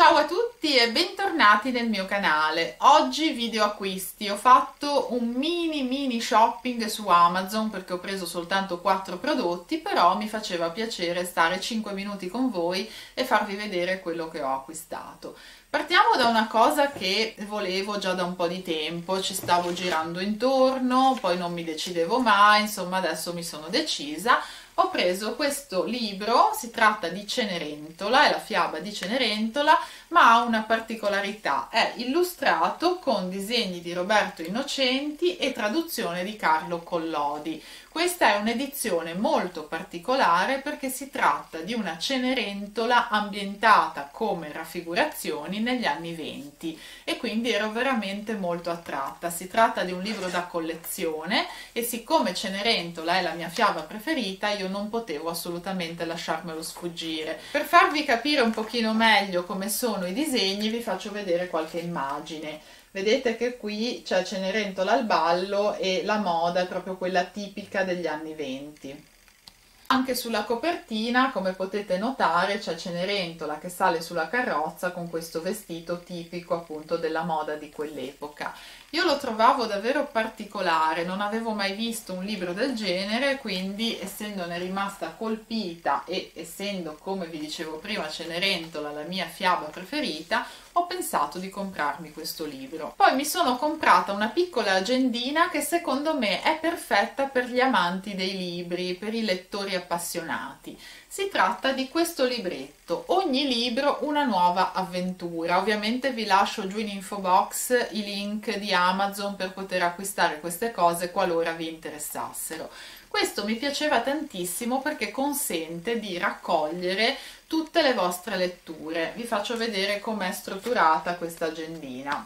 Ciao a tutti e bentornati nel mio canale. Oggi video acquisti. Ho fatto un mini shopping su Amazon perché ho preso soltanto 4 prodotti, però mi faceva piacere stare 5 minuti con voi e farvi vedere quello che ho acquistato. Partiamo da una cosa che volevo già da un po' di tempo, ci stavo girando intorno, poi non mi decidevo mai, insomma adesso mi sono decisa. Ho preso questo libro, si tratta di Cenerentola, è la fiaba di Cenerentola, ma ha una particolarità, è illustrato con disegni di Roberto Innocenti e traduzione di Carlo Collodi. Questa è un'edizione molto particolare perché si tratta di una Cenerentola ambientata come raffigurazioni negli anni 20 e quindi ero veramente molto attratta. Si tratta di un libro da collezione e siccome Cenerentola è la mia fiaba preferita io non potevo assolutamente lasciarmelo sfuggire. Per farvi capire un pochino meglio come sono i disegni vi faccio vedere qualche immagine. Vedete che qui c'è Cenerentola al ballo e la moda è proprio quella tipica degli anni 20. Anche sulla copertina, come potete notare, c'è Cenerentola che sale sulla carrozza con questo vestito tipico appunto della moda di quell'epoca. Io lo trovavo davvero particolare, non avevo mai visto un libro del genere, quindi essendone rimasta colpita e essendo, come vi dicevo prima, Cenerentola la mia fiaba preferita, ho pensato di comprarmi questo libro. Poi mi sono comprata una piccola agendina che secondo me è perfetta per gli amanti dei libri, per i lettori appassionati. Si tratta di questo libretto, ogni libro una nuova avventura. Ovviamente vi lascio giù in info box i link di Amazon per poter acquistare queste cose qualora vi interessassero. Questo mi piaceva tantissimo perché consente di raccogliere tutte le vostre letture. Vi faccio vedere com'è strutturata questa agendina.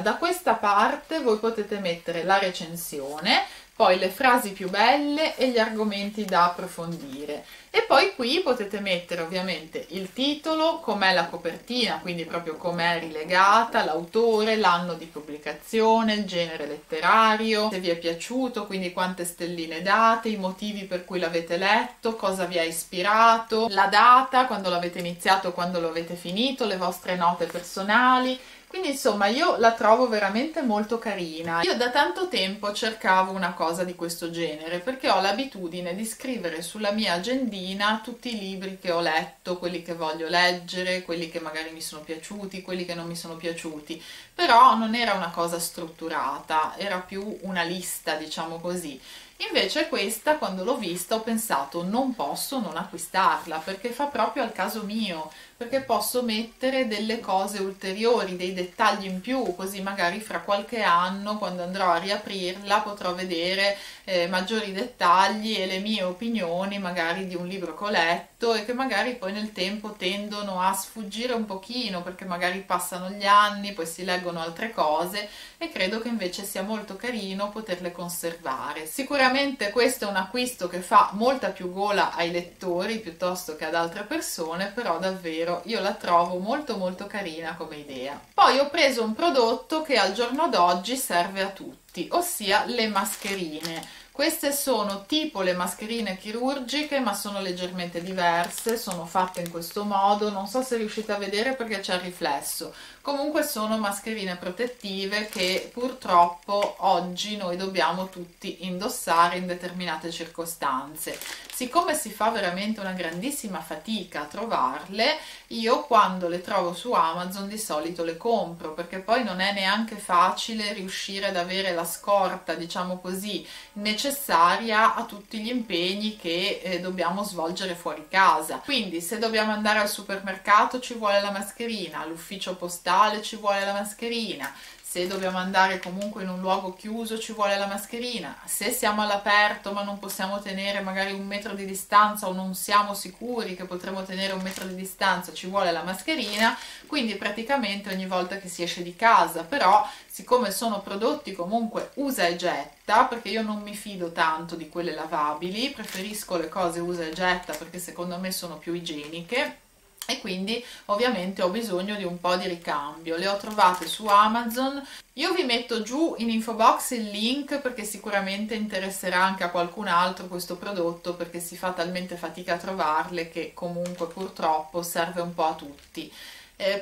Da questa parte voi potete mettere la recensione, poi le frasi più belle e gli argomenti da approfondire e poi qui potete mettere ovviamente il titolo, com'è la copertina, quindi proprio com'è rilegata, l'autore, l'anno di pubblicazione, il genere letterario, se vi è piaciuto, quindi quante stelline date, i motivi per cui l'avete letto, cosa vi ha ispirato, la data, quando l'avete iniziato, quando lo avete finito, le vostre note personali. Quindi insomma io la trovo veramente molto carina. Io da tanto tempo cercavo una cosa di questo genere perché ho l'abitudine di scrivere sulla mia agendina tutti i libri che ho letto, quelli che voglio leggere, quelli che magari mi sono piaciuti, quelli che non mi sono piaciuti, però non era una cosa strutturata, era più una lista, diciamo così. Invece questa, quando l'ho vista, ho pensato non posso non acquistarla perché fa proprio al caso mio, perché posso mettere delle cose ulteriori, dei dettagli in più, così magari fra qualche anno quando andrò a riaprirla potrò vedere maggiori dettagli e le mie opinioni magari di un libro che ho letto e che magari poi nel tempo tendono a sfuggire un pochino perché magari passano gli anni, poi si leggono altre cose e credo che invece sia molto carino poterle conservare. Sicuramente questo è un acquisto che fa molta più gola ai lettori piuttosto che ad altre persone, però davvero io la trovo molto carina come idea. Poi ho preso un prodotto che al giorno d'oggi serve a tutti, ossia le mascherine. Queste sono tipo le mascherine chirurgiche ma sono leggermente diverse, sono fatte in questo modo, non so se riuscite a vedere perché c'è il riflesso. Comunque sono mascherine protettive che purtroppo oggi noi dobbiamo tutti indossare in determinate circostanze. Siccome si fa veramente una grandissima fatica a trovarle, io quando le trovo su Amazon di solito le compro perché poi non è neanche facile riuscire ad avere la scorta, diciamo così, necessaria a tutti gli impegni che dobbiamo svolgere fuori casa. Quindi se dobbiamo andare al supermercato ci vuole la mascherina, all'ufficio postale ci vuole la mascherina, se dobbiamo andare comunque in un luogo chiuso ci vuole la mascherina, se siamo all'aperto ma non possiamo tenere magari 1 metro di distanza o non siamo sicuri che potremo tenere 1 metro di distanza ci vuole la mascherina, quindi praticamente ogni volta che si esce di casa. Però siccome sono prodotti comunque usa e getta, perché io non mi fido tanto di quelle lavabili, preferisco le cose usa e getta perché secondo me sono più igieniche, e quindi ovviamente ho bisogno di un po' di ricambio. Le ho trovate su Amazon, io vi metto giù in info box il link perché sicuramente interesserà anche a qualcun altro questo prodotto, perché si fa talmente fatica a trovarle che comunque purtroppo serve un po' a tutti.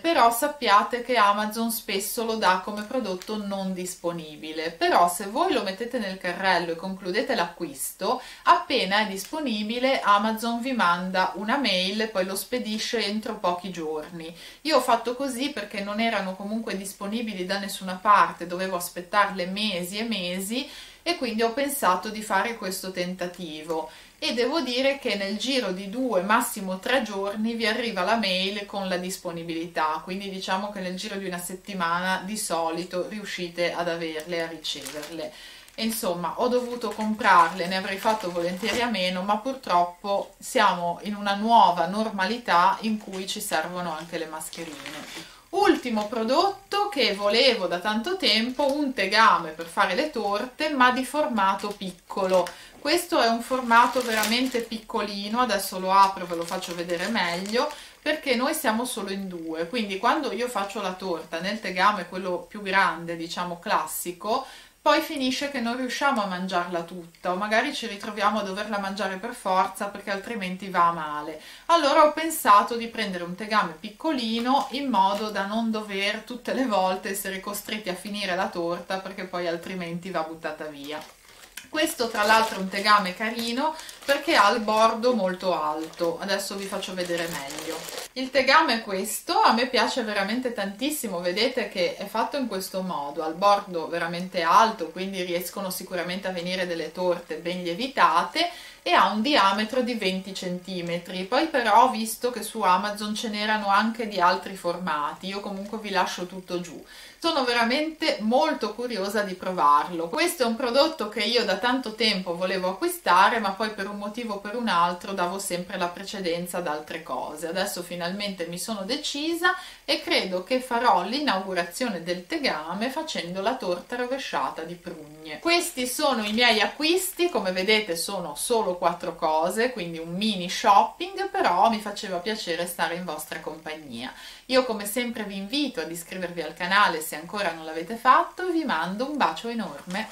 Però sappiate che Amazon spesso lo dà come prodotto non disponibile, però se voi lo mettete nel carrello e concludete l'acquisto, appena è disponibile Amazon vi manda una mail e poi lo spedisce entro pochi giorni. Io ho fatto così perché non erano comunque disponibili da nessuna parte, dovevo aspettarle mesi e mesi, e quindi ho pensato di fare questo tentativo. E devo dire che nel giro di 2, massimo 3 giorni vi arriva la mail con la disponibilità, quindi diciamo che nel giro di una settimana di solito riuscite ad averle, a riceverle. E insomma, ho dovuto comprarle, ne avrei fatto volentieri a meno, ma purtroppo siamo in una nuova normalità in cui ci servono anche le mascherine. Ultimo prodotto che volevo da tanto tempo, un tegame per fare le torte, ma di formato piccolo. Questo è un formato veramente piccolino, adesso lo apro e ve lo faccio vedere meglio, perché noi siamo solo in 2, quindi quando io faccio la torta nel tegame, quello più grande, diciamo classico, poi finisce che non riusciamo a mangiarla tutta, o magari ci ritroviamo a doverla mangiare per forza perché altrimenti va male. Allora ho pensato di prendere un tegame piccolino in modo da non dover tutte le volte essere costretti a finire la torta, perché poi altrimenti va buttata via. Questo tra l'altro è un tegame carino perché ha il bordo molto alto, adesso vi faccio vedere meglio. Il tegame è questo, a me piace veramente tantissimo, vedete che è fatto in questo modo, al bordo veramente alto, quindi riescono sicuramente a venire delle torte ben lievitate, e ha un diametro di 20 cm, poi però ho visto che su Amazon ce n'erano anche di altri formati, io comunque vi lascio tutto giù. Sono veramente molto curiosa di provarlo. Questo è un prodotto che io da tanto tempo volevo acquistare, ma poi per un motivo o per un altro davo sempre la precedenza ad altre cose. Adesso finalmente mi sono decisa e credo che farò l'inaugurazione del tegame facendo la torta rovesciata di prugne. Questi sono i miei acquisti, come vedete sono solo 4 cose, quindi un mini shopping, però mi faceva piacere stare in vostra compagnia. Io come sempre vi invito ad iscrivervi al canale se ancora non l'avete fatto, vi mando un bacio enorme.